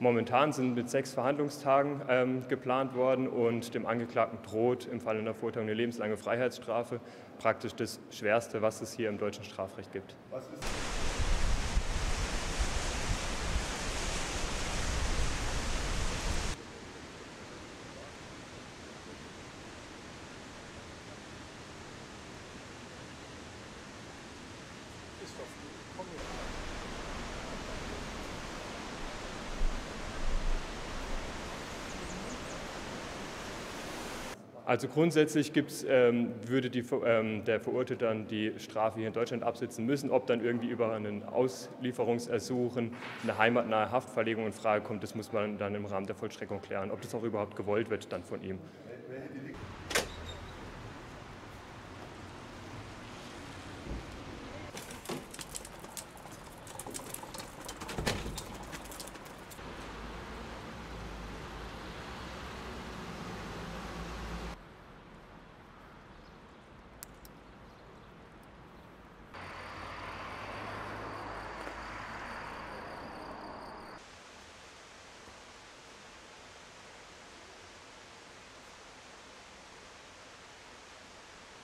Momentan sind mit 6 Verhandlungstagen geplant worden und dem Angeklagten droht im Fall einer Verurteilung eine lebenslange Freiheitsstrafe, praktisch das Schwerste, was es hier im deutschen Strafrecht gibt. Also grundsätzlich würde der Verurteilte dann die Strafe hier in Deutschland absitzen müssen. Ob dann irgendwie über einen Auslieferungsersuchen eine heimatnahe Haftverlegung in Frage kommt, das muss man dann im Rahmen der Vollstreckung klären. Ob das auch überhaupt gewollt wird dann von ihm.